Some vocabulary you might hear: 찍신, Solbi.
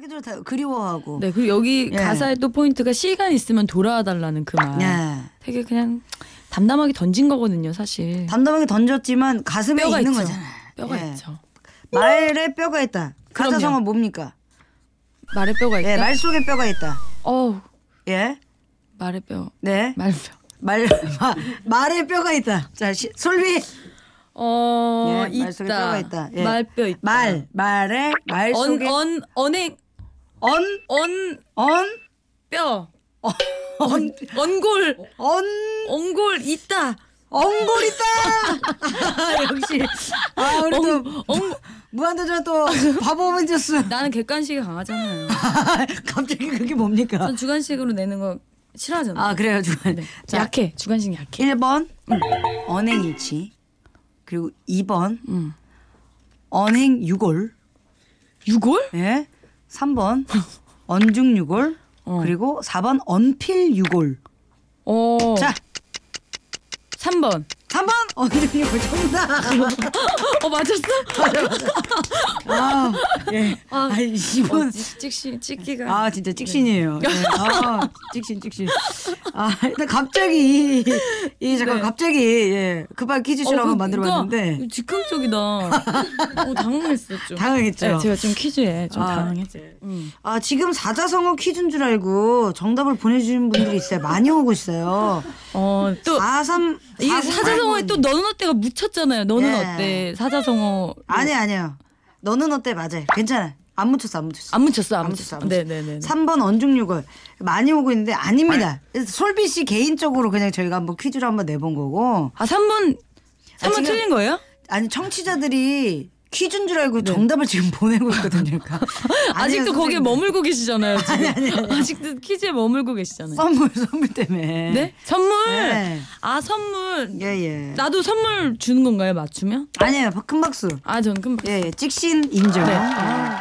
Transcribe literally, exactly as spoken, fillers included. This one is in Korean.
자기들 다 그리워하고. 네, 그리고 여기 예. 가사의 또 포인트가 시간 있으면 돌아와달라는 그 말. 예. 되게 그냥 담담하게 던진 거거든요, 사실. 담담하게 던졌지만 가슴에 뼈가 있는 있죠. 거잖아요. 뼈가 예. 있죠. 말에 뼈가 있다. 가사성어 뭡니까? 말에 뼈가 있다. 예, 말 속에 뼈가 있다. 어우. 예. 말에 뼈. 네. 말뼈. 말, 마, 말에 뼈가 있다. 자, 시, 솔비. 어, 예, 있다. 말 속에 뼈가 있다. 예. 말뼈 있다. 말, 말에, 말 속에. 언, 언에. 언? 언. 언? 뼈. 어, 언. 언골. 언. 언골 있다. 엉골 있다! 역시. 아, 우리 엉, 또, 엉, 무한도전 또, 바보 어벤져스. 나는 객관식이 강하잖아요. 갑자기 그게 뭡니까? 전 주관식으로 내는 거 싫어하잖아요. 아, 그래요, 주관. 네. 자, 약해. 주관식 약해. 일 번, 응. 언행일치. 그리고 이 번, 응. 언행유골. 유골? 예. 네. 삼 번, 언중유골. 어. 그리고 사 번, 언필유골. 오. 자. 삼 번. 삼 번! 언니, 이거 정답! 어, 맞았어? 맞아, 맞아. 아, 예. 아, 아 이분. 어, 찍신, 찍기가. 아, 진짜 찍신이에요. 네. 네. 아, 찍신, 찍신. 아, 일단 갑자기, 이, 잠깐, 네. 갑자기, 예. 급하게 퀴즈쇼를 한번 어, 만들어 봤는데. 즉흥적이다. 어, 당황했어, 좀. 당황했죠. 네, 제가 좀 퀴즈에 좀 아, 당황했어요. 음. 아, 지금 사자성어 퀴즈인 줄 알고 정답을 보내주신 분들이 있어요. 많이 오고 있어요. 어, 또. 사, 삼, 이 사자성어에 또 너는 어때가 묻혔잖아요. 너는 예. 어때 사자성어. 아니 아니요. 너는 어때 맞아요. 괜찮아. 안 묻혔어 안 묻혔어. 안 묻혔어 안 묻혔어. 네네네. 삼 번 언중유골 많이 오고 있는데 아닙니다. 그래서 솔비 씨 개인적으로 그냥 저희가 한번 퀴즈를 한번 내본 거고. 아 삼 번 삼 번 아, 틀린 거예요? 아니 청취자들이. 퀴즈인 줄 알고 네. 정답을 지금 보내고 있거든요. 그러니까. 아직도 거기에 머물고 계시잖아요. 지금. 아니, 아니, 아니. 아직도 퀴즈에 머물고 계시잖아요. 선물, 선물 때문에. 네? 선물? 네. 아, 선물. 예, 예. 나도 선물 주는 건가요? 맞추면? 아니에요. 큰 박수. 아, 전 큰 박수. 예, 예. 찍신 인정. 네. 아.